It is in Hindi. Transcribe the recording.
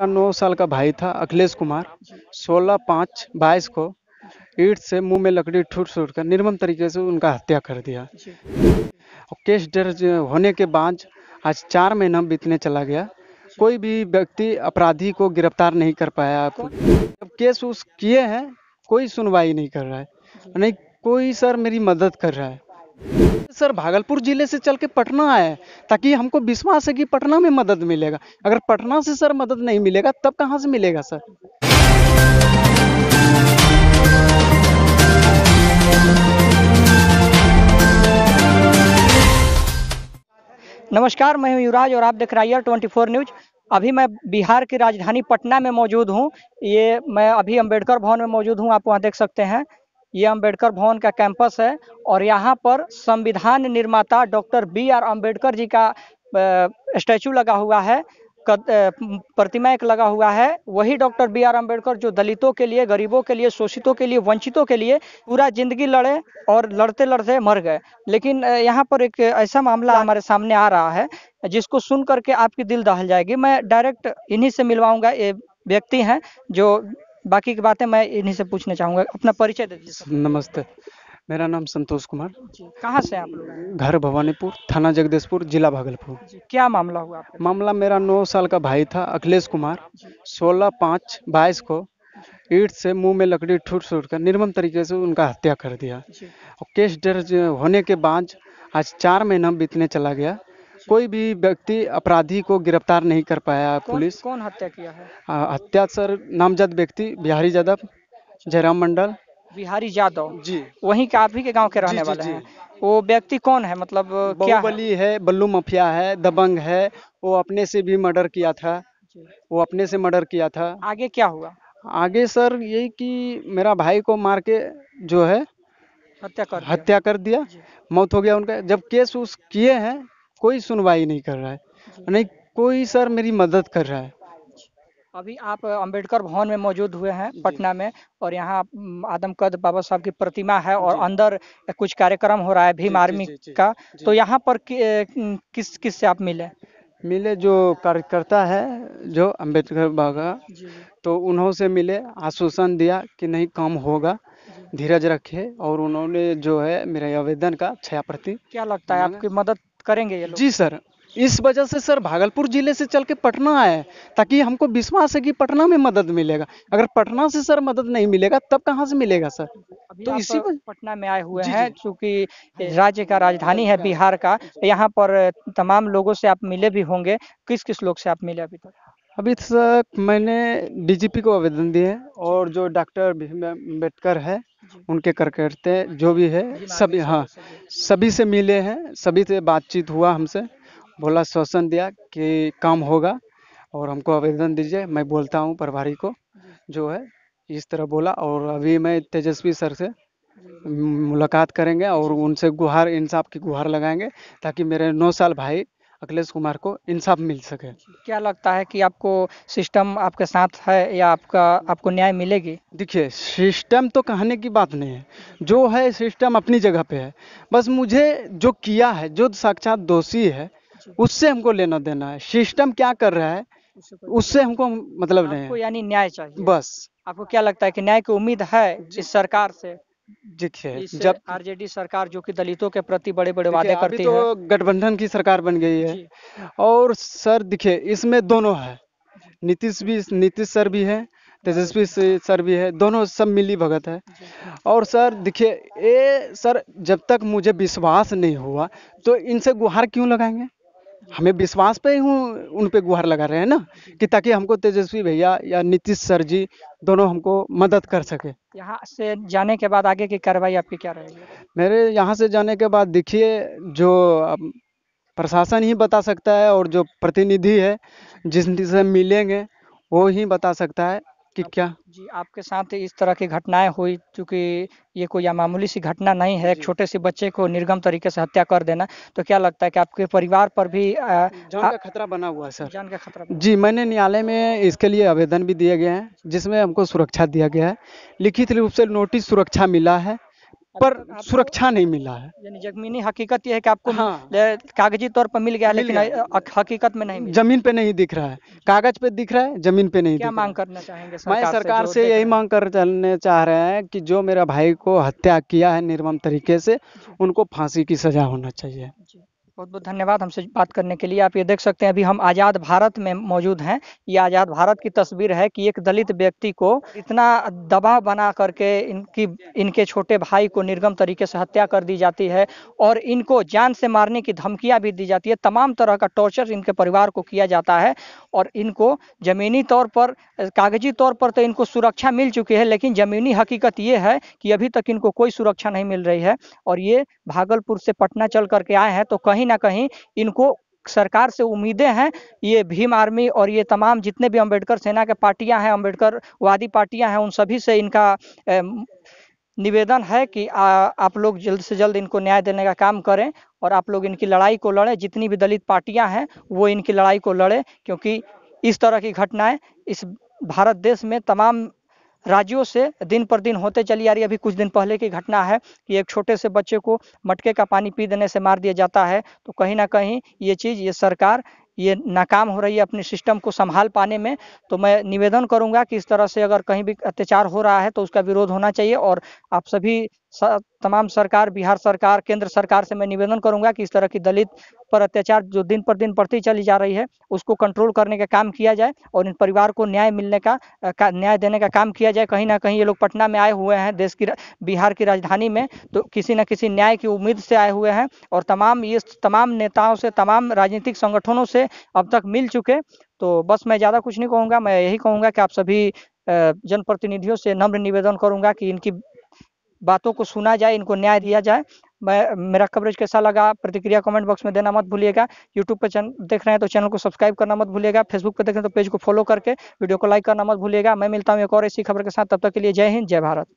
मेरा 9 साल का भाई था अखिलेश कुमार। 16/5/22 को ईंट से मुंह में लकड़ी ठूट छूट कर निर्मम तरीके से उनका हत्या कर दिया। केस दर्ज होने के बाद आज 4 महीना बीतने चला गया, कोई भी व्यक्ति अपराधी को गिरफ्तार नहीं कर पाया। जब केस उस किए हैं कोई सुनवाई नहीं कर रहा है, नहीं कोई सर मेरी मदद कर रहा है। सर भागलपुर जिले से चल के पटना आए ताकि हमको विश्वास है कि पटना में मदद मिलेगा। अगर पटना से सर मदद नहीं मिलेगा तब कहाँ से मिलेगा सर। नमस्कार, मैं हूं युवराज और आप देख रहे हैं R 24 न्यूज। अभी मैं बिहार की राजधानी पटना में मौजूद हूं। ये मैं अभी अंबेडकर भवन में मौजूद हूं, आप वहां देख सकते हैं। ये अंबेडकर भवन का कैंपस है और यहाँ पर संविधान निर्माता डॉक्टर BR अंबेडकर जी का स्टैचू लगा हुआ है, प्रतिमा एक लगा हुआ है। वही डॉक्टर BR अंबेडकर जो दलितों के लिए, गरीबों के लिए, शोषितों के लिए, वंचितों के लिए पूरा जिंदगी लड़े और लड़ते लड़ते मर गए। लेकिन यहाँ पर एक ऐसा मामला हमारे सामने आ रहा है जिसको सुन करके आपकी दिल दहल जाएगी। मैं डायरेक्ट इन्हीं से मिलवाऊंगा, ये व्यक्ति हैं जो बाकी की बातें मैं इन्हीं से पूछना चाहूंगा। अपना परिचय दे दीजिए। नमस्ते, मेरा नाम संतोष कुमार। कहाँ से आप लोग? घर भवानीपुर, थाना जगदीशपुर, जिला भागलपुर। क्या मामला हुआ? मामला मेरा 9 साल का भाई था अखिलेश कुमार। 16/5/22 को ईंट से मुंह में लकड़ी ठूट छूट कर निर्मम तरीके से उनका हत्या कर दिया। केस दर्ज होने के बाद आज 4 महीना बीतने चला गया, कोई भी व्यक्ति अपराधी को गिरफ्तार नहीं कर पाया। पुलिस कौन हत्या किया है? हत्या सर नामजद व्यक्ति बिहारी यादव, जयराम मंडल। बिहारी यादव जी वहीं का आप ही के गांव के रहने वाले हैं। वो व्यक्ति कौन है, मतलब क्या है? बल्लू माफिया है, दबंग है। वो अपने से भी मर्डर किया था आगे क्या हुआ? आगे सर यही कि मेरा भाई को मार के जो है हत्या कर दिया, मौत हो गया उनका। जब केस उस किए हैं कोई सुनवाई नहीं कर रहा है, नहीं कोई सर मेरी मदद कर रहा है। अभी आप अंबेडकर भवन में मौजूद हुए हैं पटना में और यहाँ आदमकद बाबा साहब की प्रतिमा है और अंदर कुछ कार्यक्रम हो रहा है भीम आर्मी का। तो यहाँ पर किस किस से आप मिले? जो कार्यकर्ता है जो अंबेडकर बाबा, तो उन्होंने से मिले, आश्वासन दिया कि नहीं काम होगा, धीरज रखे। और उन्होंने जो है मेरे आवेदन का छायाप्रति। क्या लगता है आपकी मदद करेंगे ये लोग? जी सर, इस वजह से सर भागलपुर जिले से चल के पटना आए ताकि हमको विश्वास है कि पटना में मदद मिलेगा। अगर पटना से सर मदद नहीं मिलेगा तब कहाँ से मिलेगा सर। तो इसी पटना में आए हुए हैं क्योंकि राज्य का राजधानी है बिहार का। यहाँ पर तमाम लोगों से आप मिले भी होंगे, किस किस लोग से आप मिले अभी तक? अभी तक मैंने DGP को आवेदन दिए और जो डॉक्टर भीम अम्बेडकर है उनके कार्यकर्ता जो भी है सभी, हाँ सभी से मिले हैं, सभी से बातचीत हुआ हमसे। बोला, शोषण दिया कि काम होगा और हमको आवेदन दीजिए। मैं बोलता हूँ प्रभारी को जो है इस तरह बोला। और अभी मैं तेजस्वी सर से मुलाकात करेंगे और उनसे गुहार, इंसाफ की गुहार लगाएंगे ताकि मेरे 9 साल भाई अखिलेश कुमार को इंसाफ मिल सके। क्या लगता है कि आपको सिस्टम आपके साथ है या आपको न्याय मिलेगी? देखिए, सिस्टम तो कहने की बात नहीं है, जो है सिस्टम अपनी जगह पे है। बस मुझे जो किया है, जो साक्षात दोषी है उससे हमको लेना देना है। सिस्टम क्या कर रहा है उससे हमको मतलब नहीं है, यानी न्याय चाहिए बस। आपको क्या लगता है कि न्याय की उम्मीद है इस सरकार से? देखिए, जब RJD सरकार जो कि दलितों के प्रति बड़े बड़े वादे करती है, तो गठबंधन की सरकार बन गई है। और सर देखिए, इसमें दोनों है, नीतीश सर भी है, तेजस्वी सर भी है, दोनों सब मिली भगत है। और सर देखिए, ये सर जब तक मुझे विश्वास नहीं हुआ तो इनसे गुहार क्यों लगाएंगे? हमें विश्वास पे ही उन पे गुहार लगा रहे हैं ना, कि ताकि हमको तेजस्वी भैया या नीतीश सर जी दोनों हमको मदद कर सके। यहाँ से जाने के बाद आगे की कार्रवाई आपकी क्या रहेगी? मेरे यहाँ से जाने के बाद देखिए, जो प्रशासन ही बता सकता है और जो प्रतिनिधि है जिनसे मिलेंगे वो ही बता सकता है कि क्या। जी, आपके साथ इस तरह की घटनाएं हुई, चूँकि ये कोई मामूली सी घटना नहीं है, एक छोटे से बच्चे को निर्गम तरीके से हत्या कर देना। तो क्या लगता है कि आपके परिवार पर भी जान का खतरा बना हुआ है सर? जान का खतरा जी। मैंने न्यायालय में इसके लिए आवेदन भी दिए गए हैं जिसमें हमको सुरक्षा दिया गया है, लिखित रूप से नोटिस सुरक्षा मिला है। पर सुरक्षा नहीं मिला है। यानी जमीनी हकीकत यह है कि आपको हाँ, कागजी तौर पर मिल गया लेकिन हकीकत में नहीं, जमीन पे नहीं दिख रहा है, कागज पे दिख रहा है, जमीन पे नहीं। क्या मांग करना चाहेंगे? मैं सरकार से यही मांग करना चाह रहे हैं कि जो मेरा भाई को हत्या किया है निर्मम तरीके से, उनको फांसी की सजा होना चाहिए। बहुत बहुत धन्यवाद हमसे बात करने के लिए। आप ये देख सकते हैं अभी हम आज़ाद भारत में मौजूद हैं। ये आज़ाद भारत की तस्वीर है कि एक दलित व्यक्ति को इतना दबाव बना करके इनके छोटे भाई को निर्गम तरीके से हत्या कर दी जाती है और इनको जान से मारने की धमकियां भी दी जाती है। तमाम तरह का टॉर्चर इनके परिवार को किया जाता है और इनको ज़मीनी तौर पर, कागजी तौर पर तो इनको सुरक्षा मिल चुकी है लेकिन ज़मीनी हकीकत ये है कि अभी तक इनको कोई सुरक्षा नहीं मिल रही है। और ये भागलपुर से पटना चल करके आए हैं तो कहीं ना कहीं इनको सरकार से उम्मीदें हैं। ये भीम आर्मी और ये तमाम जितने भी अंबेडकर सेना के पार्टियां हैं, अंबेडकर वादी पार्टियां हैं, उन सभी से इनका निवेदन है कि आप लोग जल्द से जल्द इनको न्याय देने का काम करें और आप लोग इनकी लड़ाई को लड़ें। जितनी भी दलित पार्टियां हैं वो इनकी लड़ाई को लड़ें क्योंकि इस तरह की घटनाएं इस भारत देश में तमाम राज्यों से दिन पर दिन होते चली आ रही है। अभी कुछ दिन पहले की घटना है कि एक छोटे से बच्चे को मटके का पानी पी देने से मार दिया जाता है। तो कहीं ना कहीं ये चीज़, ये सरकार ये नाकाम हो रही है अपने सिस्टम को संभाल पाने में। तो मैं निवेदन करूंगा कि इस तरह से अगर कहीं भी अत्याचार हो रहा है तो उसका विरोध होना चाहिए। और आप सभी तमाम सरकार, बिहार सरकार, केंद्र सरकार से मैं निवेदन करूंगा कि इस तरह की दलित पर अत्याचार जो दिन पर दिन बढ़ती चली जा रही है उसको कंट्रोल करने का काम किया जाए और इन परिवार को न्याय मिलने का न्याय देने का काम किया जाए। कहीं ना कहीं ये लोग पटना में आए हुए हैं, देश की, बिहार की राजधानी में, तो किसी न किसी न्याय की उम्मीद से आए हुए हैं और तमाम नेताओं से, तमाम राजनीतिक संगठनों से अब तक मिल चुके। तो बस मैं ज़्यादा कुछ नहीं कहूँगा। मैं यही कहूँगा कि आप सभी जनप्रतिनिधियों से नम्र निवेदन करूँगा कि इनकी बातों को सुना जाए, इनको न्याय दिया जाए। मैं, मेरा कवरेज कैसा लगा प्रतिक्रिया कमेंट बॉक्स में देना मत भूलिएगा। यूट्यूब पर देख रहे हैं तो चैनल को सब्सक्राइब करना मत भूलिएगा। फेसबुक पर देख रहे हैं तो पेज को फॉलो करके वीडियो को लाइक करना मत भूलिएगा। मैं मिलता हूँ एक और ऐसी खबर के साथ, तब तक के लिए जय हिंद, जय भारत।